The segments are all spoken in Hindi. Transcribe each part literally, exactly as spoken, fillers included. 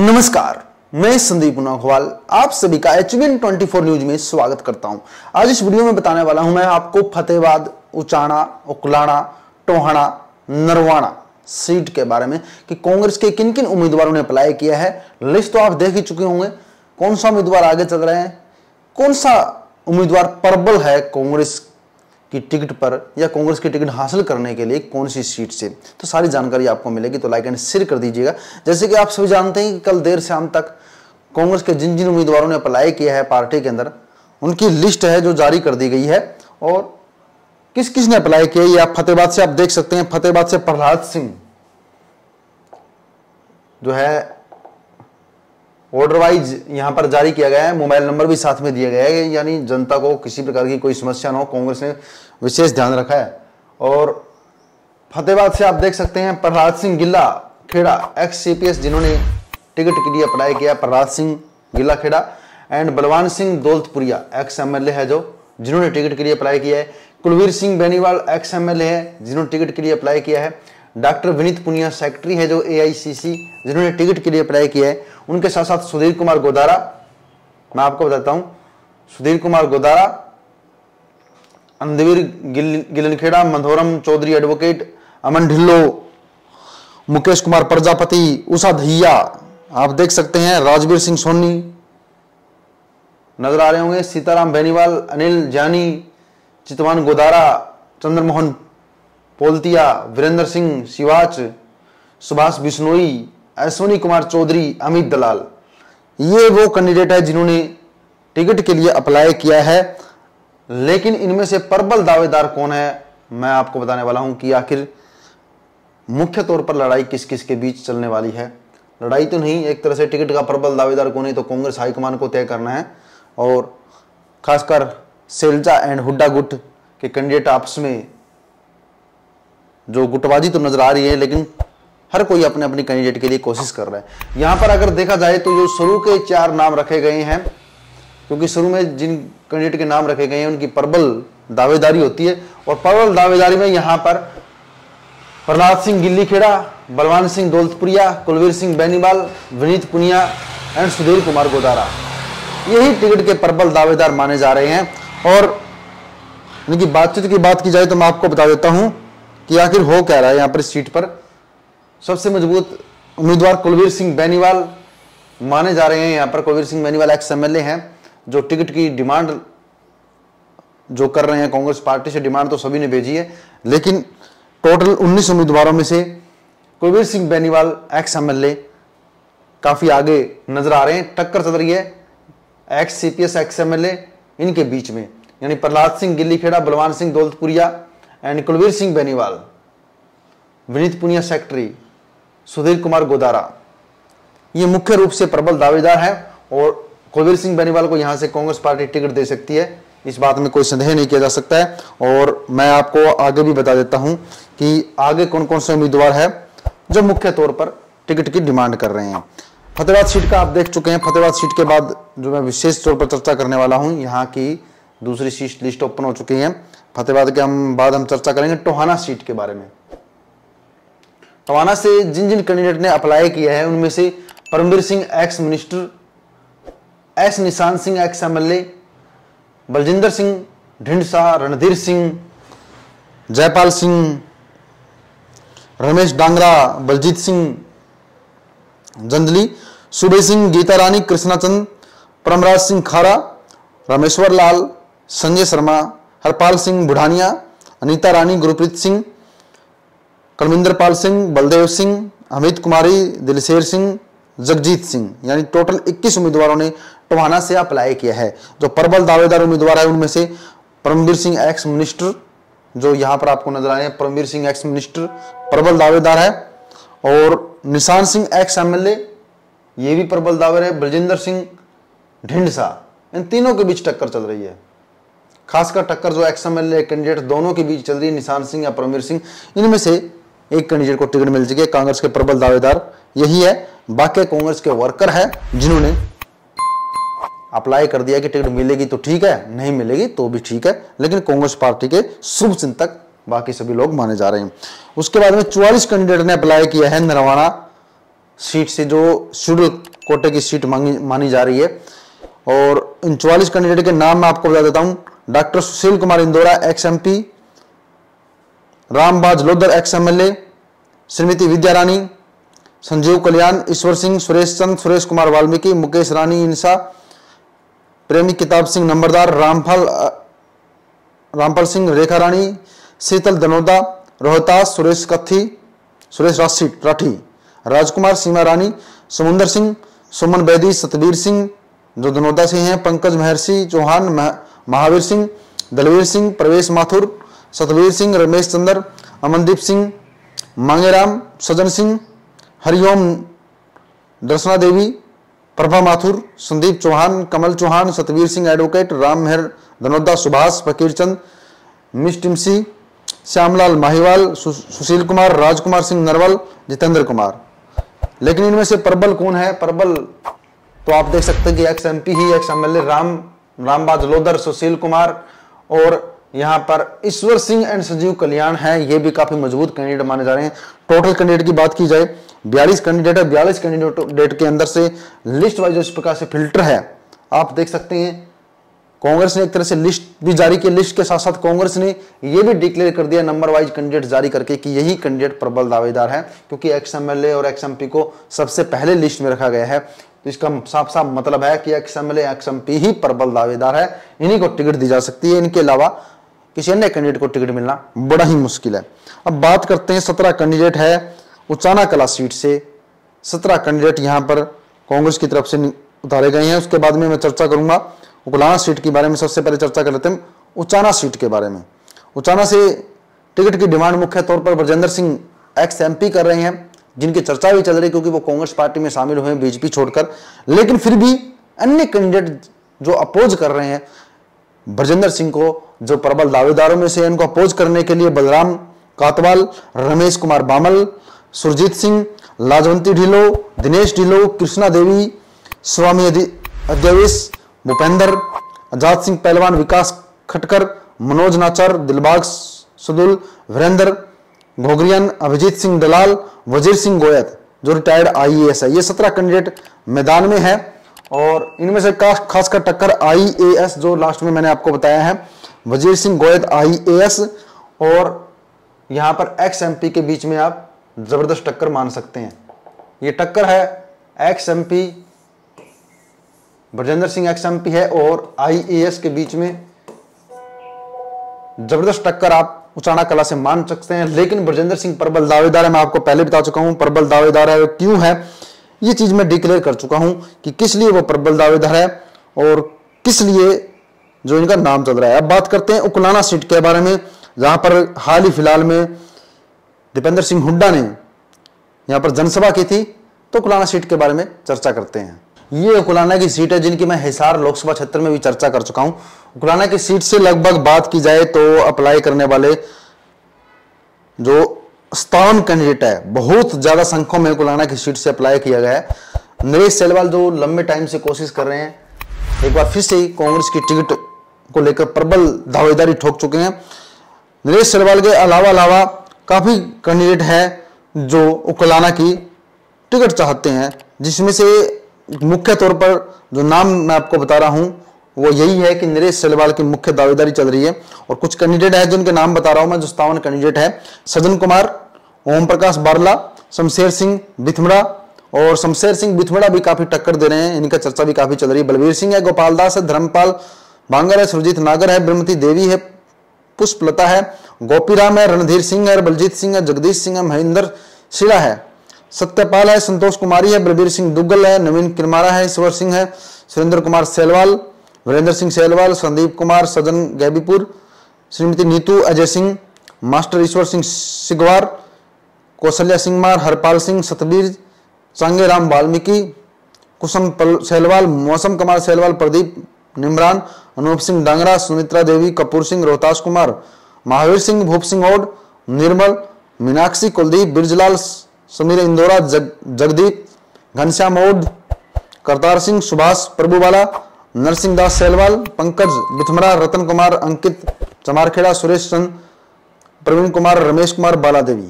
नमस्कार, मैं संदीप नोखवाल आप सभी का एचबीएन चौबीस न्यूज में स्वागत करता हूं। आज इस वीडियो में बताने वाला हूं मैं आपको फतेहाबाद, उचाना, उकलाना, टोहाना, नरवाना सीट के बारे में कि कांग्रेस के किन किन उम्मीदवारों ने अप्लाई किया है। लिस्ट तो आप देख ही चुके होंगे, कौन सा उम्मीदवार आगे चल रहे हैं, कौन सा उम्मीदवार प्रबल है कांग्रेस की टिकट पर या कांग्रेस की टिकट हासिल करने के लिए कौन सी सीट से, तो सारी जानकारी आपको मिलेगी। तो लाइक एंड शेयर कर दीजिएगा। जैसे कि आप सभी जानते हैं कि कल देर शाम तक कांग्रेस के जिन जिन उम्मीदवारों ने अप्लाई किया है पार्टी के अंदर, उनकी लिस्ट है जो जारी कर दी गई है और किस किस ने अप्लाई किया है। आप फतेहाबाद से आप देख सकते हैं, फतेहाबाद से प्रहलाद सिंह जो है ऑर्डर वाइज यहाँ पर जारी किया गया है, मोबाइल नंबर भी साथ में दिया गया है, यानी जनता को किसी प्रकार की कोई समस्या ना हो, कांग्रेस ने विशेष ध्यान रखा है। और फतेहाबाद से आप देख सकते हैं परराज सिंह गिल्ला खेड़ा एक्स सीपीएस, जिन्होंने टिकट के लिए अप्लाई किया, परराज सिंह गिल्ला खेड़ा एंड बलवान सिंह दौलतपुरिया एक्स एमएलए है जो जिन्होंने टिकट के लिए अप्लाई किया है। कुलवीर सिंह बेनीवाल एक्स एमएलए है जिन्होंने टिकट के लिए अप्लाई किया है। डॉक्टर विनीत पुनिया सेक्रेटरी है जो एआईसीसी, जिन्होंने टिकट के लिए अप्लाई किया है। उनके साथ साथ सुधीर कुमार गोदारा, मैं आपको बताता हूं, सुधीर कुमार गोदारा, अंधेवीर गिल गिलनखेड़ा, मधोरम चौधरी एडवोकेट, अमन ढिल्लो, मुकेश कुमार प्रजापति, उषा धैया, आप देख सकते हैं राजवीर सिंह सोनी नजर आ रहे होंगे, सीताराम बेनीवाल, अनिल जानी, चितवान गोदारा, चंद्रमोहन पोलतिया, वीरेंद्र सिंह शिवाच, सुभाष बिश्नोई, ऐश्वनी कुमार चौधरी, अमित दलाल। ये वो कैंडिडेट है जिन्होंने टिकट के लिए अप्लाई किया है। लेकिन इनमें से प्रबल दावेदार कौन है मैं आपको बताने वाला हूं कि आखिर मुख्य तौर पर लड़ाई किस किस के बीच चलने वाली है। लड़ाई तो नहीं, एक तरह से टिकट का प्रबल दावेदार कौन है तो कांग्रेस हाईकमान को तय करना है। और खासकर सेलजा एंड हुड्डा गुट के कैंडिडेट आपस में जो गुटबाजी तो नजर आ रही है, लेकिन हर कोई अपने अपने कैंडिडेट के लिए कोशिश कर रहा है। यहाँ पर अगर देखा जाए तो जो शुरू के चार नाम रखे गए हैं, क्योंकि शुरू में जिन कैंडिडेट के नाम रखे गए हैं उनकी प्रबल दावेदारी होती है, और प्रबल दावेदारी में यहाँ पर प्रहलाद सिंह गिल्ली खेड़ा, बलवान सिंह दौलतपुरिया, कुलवीर सिंह बेनीवाल, विनीत पुनिया एंड सुधीर कुमार गोदारा, यही टिकट के प्रबल दावेदार माने जा रहे हैं। और इनकी बातचीत की बात की जाए तो मैं आपको बता देता हूँ कि आखिर हो क्या रहा है यहाँ पर। इस सीट पर सबसे मजबूत उम्मीदवार कुलवीर सिंह बेनीवाल माने जा रहे हैं। यहाँ पर कुलवीर सिंह बेनीवाल एक्स एमएलए हैं जो टिकट की डिमांड जो कर रहे हैं कांग्रेस पार्टी से, डिमांड तो सभी ने भेजी है, लेकिन टोटल उन्नीस उम्मीदवारों में से कुलवीर सिंह बेनीवाल एक्स एमएलए काफी आगे नजर आ रहे हैं। टक्कर चल रही है एक्स सीपीएस एक्स एमएलए इनके बीच में, यानी प्रहलाद सिंह गिल्ली खेड़ा, बलवान सिंह दौलतपुरिया एंड कुलवीर सिंह बेनीवाल, विनीत पुनिया सेक्रेटरी, सुधीर कुमार गोदारा, ये मुख्य रूप से प्रबल दावेदार हैं। और कुलवीर सिंह बेनीवाल को यहाँ से कांग्रेस पार्टी टिकट दे सकती है, इस बात में कोई संदेह नहीं किया जा सकता है। और मैं आपको आगे भी बता देता हूँ कि आगे कौन कौन से उम्मीदवार है जो मुख्य तौर पर टिकट की डिमांड कर रहे हैं। फतेहाबाद सीट का आप देख चुके हैं। फतेहाबाद सीट के बाद जो मैं विशेष तौर पर चर्चा करने वाला हूँ, यहाँ की दूसरी सीट लिस्ट ओपन हो चुकी है। फतेहाबाद के हम बाद हम चर्चा करेंगे टोहाना सीट के बारे में। टोहाना से जिन जिन कैंडिडेट ने अप्लाई किया है उनमें से Paramvir Singh ex minister, S Nishan Singh ex MLA, Baljinder Singh Dhindsa, Randhir Singh, Jaipal Singh, Ramesh Dangra, Baljeet Singh Jandli, Sube Singh, Geeta Rani, Krishnachand, Paramraj Singh Khara, Rameshwar लाल, संजय शर्मा, हरपाल सिंह बुढ़ानिया, अनीता रानी, गुरप्रीत सिंह, कलमिंदर पाल सिंह, बलदेव सिंह, अमित कुमारी, दिलशेर सिंह, जगजीत सिंह, यानी टोटल इक्कीस उम्मीदवारों ने टोहाना से अप्लाई किया है। जो प्रबल दावेदार उम्मीदवार है उनमें से परमवीर सिंह एक्स मिनिस्टर जो यहाँ पर आपको नजर आ रहे हैं, परमवीर सिंह एक्स मिनिस्टर प्रबल दावेदार है। और निशान सिंह एक्स एमएलए ये भी प्रबल दावेदार है। बलजिंदर सिंह ढिंडसा, इन तीनों के बीच टक्कर चल रही है। खासकर टक्कर जो एक्स एमएलए कैंडिडेट दोनों के बीच चल रही है, निशान सिंह या परमवीर सिंह, इनमें से एक कैंडिडेट को टिकट मिल चुकी है। कांग्रेस के प्रबल दावेदार यही है, बाकी कांग्रेस के वर्कर है जिन्होंने अप्लाई कर दिया कि टिकट मिलेगी तो ठीक है, नहीं मिलेगी तो भी ठीक है, लेकिन कांग्रेस पार्टी के शुभ चिंतक बाकी सभी लोग माने जा रहे हैं। उसके बाद में चौवालीस कैंडिडेट ने अप्लाई किया है नरवाना सीट से जो शेड्यूल कोटे की सीट मांगी मानी जा रही है। और इन चौवालीस कैंडिडेट के नाम मैं आपको बता देता हूं। Doctor Sushil Kumar Indora ex M P, Rambaj Lodhar ex M L A, Shrimati Vidya Rani, Sanjeev Kalyan, Ishwar Singh, Suresh Chand, Suresh Kumar Valmiki, Mukesh Rani Insa, Premi Kitab Singh नंबरदार, रामफल रामफल सिंह, रेखा रानी, शीतल दनोदा, रोहतास, सुरेश कथी, सुरेश राठी राठी, राजकुमार, सीमा रानी, समुंदर सिंह, सुमन बेदी, सतबीर सिंह जो दनोदा से हैं, पंकज महर्षि चौहान, मह, महावीर सिंह, दलवीर सिंह, प्रवेश माथुर, सतवीर सिंह, रमेश चंद्र, अमनदीप सिंह, मांगेराम, सजन सिंह, हरिओम, दर्शना देवी, प्रभा माथुर, संदीप चौहान, कमल चौहान, सतवीर सिंह एडवोकेट, राम मेहर धनोदा, सुभाष, फकीर चंद, मिस टिमसी, श्यामलाल माहीवाल, सु, सुशील कुमार, राजकुमार सिंह नरवल, जितेंद्र कुमार। लेकिन इनमें से प्रबल कौन है? प्रबल तो आप देख सकते हैं कि एक्स एम पी ही ex M L A Ram Rambaj Lodhar, Sushil Kumar और यहाँ पर ईश्वर सिंह एंड संजीव कल्याण है। ये भी काफी मजबूत कैंडिडेट माने जा रहे हैं। टोटल कैंडिडेट की बात की जाए, बयालीस कैंडिडेट है। बयालीस कैंडिडेट के अंदर से लिस्ट वाइज इस प्रकार से फिल्टर है। आप देख सकते हैं कांग्रेस ने एक तरह से लिस्ट भी जारी की। लिस्ट के साथ साथ कांग्रेस ने यह भी डिक्लेयर कर दिया नंबर वाइज कैंडिडेट जारी करके कि यही कैंडिडेट प्रबल दावेदार है, क्योंकि एक्सएमएलए और एक्सएमपी को सबसे पहले लिस्ट में रखा गया है। तो इसका साफ साफ मतलब है कि एक्सएमएलए एक्सएमपी ही प्रबल दावेदार है, इन्हीं को टिकट दी जा सकती है। इनके अलावा किसी अन्य कैंडिडेट को टिकट मिलना बड़ा ही मुश्किल है। अब बात करते हैं, सत्रह कैंडिडेट है उचाना कला सीट से। सत्रह कैंडिडेट यहां पर कांग्रेस की तरफ से उतारे गए हैं। उसके बाद में मैं चर्चा करूंगा उकलाना सीट के बारे में। सबसे पहले चर्चा कर लेते हैं उचाना सीट के बारे में। उचाना से टिकट की डिमांड मुख्य तौर पर Brajendra Singh ex M P कर रहे हैं, जिनकी चर्चा भी चल रही है क्योंकि वो कांग्रेस पार्टी में शामिल हुए बीजेपी छोड़कर। लेकिन फिर भी अन्य कैंडिडेट जो अपोज कर रहे हैं ब्रजेंद्र सिंह को, जो प्रबल दावेदारों में से, इनको अपोज करने के लिए बलराम कातवाल, रमेश कुमार बामल, सुरजीत सिंह, लाजवंती ढिलो, दिनेश ढिलो, कृष्णा देवी, स्वामी अध्यावेश, भूपेंद्र, आजाद सिंह पहलवान, विकास खटकर, मनोज नाचर, दिलबाग सुदुल, वीरेंद्र घोगरियन, अभिजीत सिंह दलाल, वजीर सिंह गोयत जो रिटायर्ड आई ए एस है। ये सत्रह कैंडिडेट मैदान में है और इनमें से खासकर टक्कर आई ए एस जो लास्ट में मैंने आपको बताया है, वजीर सिंह गोयत आई ए एस और यहाँ पर एक्स एम पी के बीच में आप जबरदस्त टक्कर मान सकते हैं। ये टक्कर है ex M P Brajendra Singh ex M P है और आई ए एस के बीच में जबरदस्त टक्कर आप उचाना कला से मान सकते हैं। लेकिन ब्रजेंद्र सिंह प्रबल दावेदार है, मैं आपको पहले बता चुका हूं प्रबल दावेदार है। क्यों है ये चीज मैं डिक्लेयर कर चुका हूं कि किस लिए वो प्रबल दावेदार है और किस लिए जो इनका नाम चल रहा है। अब बात करते हैं उकलाना सीट के बारे में, जहां पर हाल ही फिलहाल में दीपेंद्र सिंह हुड्डा ने यहाँ पर जनसभा की थी। तो उकलाना सीट के बारे में चर्चा करते हैं। ये उकलाना की सीट है जिनकी मैं हिसार लोकसभा क्षेत्र में भी चर्चा कर चुका हूं। उकलाना की सीट से लगभग बात की जाए तो अप्लाई करने वाले जो सतावन कैंडिडेट है, बहुत ज्यादा संख्या में उकलाना की सीट से अप्लाई किया गया है। नरेश सेलवाल जो लंबे टाइम से कोशिश कर रहे हैं, एक बार फिर से कांग्रेस की टिकट को लेकर प्रबल दावेदारी ठोक चुके हैं। नरेश सेलवाल के अलावा अलावा काफ़ी कैंडिडेट हैं जो उकलाना की टिकट चाहते हैं, जिसमें से मुख्य तौर पर जो नाम मैं आपको बता रहा हूं वो यही है कि नरेश सेलवाल की मुख्य दावेदारी चल रही है। और कुछ कैंडिडेट हैं जिनके नाम बता रहा हूं मैं, जो सतावन कैंडिडेट है। सज्जन कुमार, ओम प्रकाश बारला, शमशेर सिंह बिथमड़ा, और शमशेर सिंह बिथमड़ा भी काफ़ी टक्कर दे रहे हैं, इनका चर्चा भी काफ़ी चल रही है। बलवीर सिंह है, गोपाल दास है, धर्मपाल भांगर है, सुरजीत नागर है, ब्रह्मती देवी है, पुष्पलता है, गोपीराम है, रणधीर सिंह है, बलजीत सिंह है, जगदीश सिंह है, महेंद्र शिला है, सत्यपाल है, संतोष कुमारी है, बलबीर सिंह दुग्गल है, नवीन किरमारा है, ईश्वर सिंह है, सुरेंद्र कुमार सेलवाल, वीरेंद्र सिंह सेलवाल, संदीप कुमार, सजन गैबीपुर, श्रीमती नीतू, अजय सिंह, मास्टर ईश्वर सिंह सिगवार, कौशल्या सिंह मार, हरपाल सिंह, सतबीर चांगे राम वाल्मीकि, कुसुम सेलवाल, मौसम कुमार सेलवाल, प्रदीप निमरान, अनूप सिंह डांगरा, सुमित्रा देवी, कपूर सिंह, रोहतास कुमार, महावीर सिंह, भूप सिंह ओड, निर्मल, मीनाक्षी, कुलदीप, बिरजलाल, समीर इंदौरा, जग, जगदीप, घनश्याम ओड, करतार सिंह, सुभाष प्रभुवाला, नरसिंह दास सेलवाल, पंकज बिथमरा, रतन कुमार, अंकित चमारखेड़ा, सुरेश चंद, प्रवीण कुमार, रमेश कुमार, बाला देवी।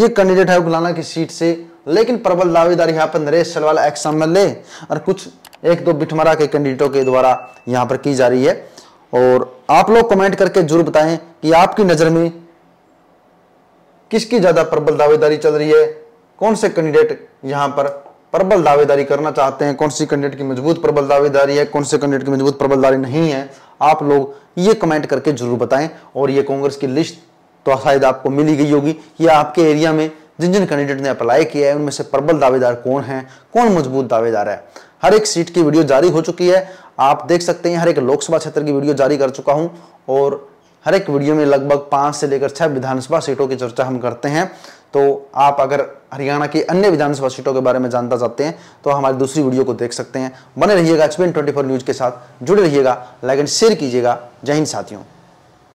ये कैंडिडेट है उकलाना की सीट से लेकिन प्रबल दावेदारी यहाँ पर नरेश सलवाल एक्स एमएलए और कुछ एक दो बिठमरा के कैंडिडेटों के द्वारा यहाँ पर की जा रही है। और आप लोग कमेंट करके जरूर बताएं कि आपकी नजर में किसकी ज्यादा प्रबल दावेदारी चल रही है, कौन से कैंडिडेट यहाँ पर प्रबल दावेदारी करना चाहते हैं, कौन सी कैंडिडेट की मजबूत प्रबल दावेदारी है, कौन से कैंडिडेट की मजबूत प्रबल दावेदारी नहीं है। आप लोग ये कमेंट करके जरूर बताएं। और ये कांग्रेस की लिस्ट तो शायद आपको मिली गई होगी कि आपके एरिया में जिन जिन कैंडिडेट ने अप्लाई किया है उनमें से प्रबल दावेदार कौन है, कौन मजबूत दावेदार है। हर एक सीट की वीडियो जारी हो चुकी है, आप देख सकते हैं। हर एक लोकसभा क्षेत्र की वीडियो जारी कर चुका हूं और हर एक वीडियो में लगभग पाँच से लेकर छह विधानसभा सीटों की चर्चा हम करते हैं। तो आप अगर हरियाणा की अन्य विधानसभा सीटों के बारे में जानना चाहते हैं तो हमारी दूसरी वीडियो को देख सकते हैं। बने रहिएगा एचबीएन चौबीस न्यूज के साथ, जुड़े रहिएगा, लाइक एंड शेयर कीजिएगा। जय हिंद साथियों।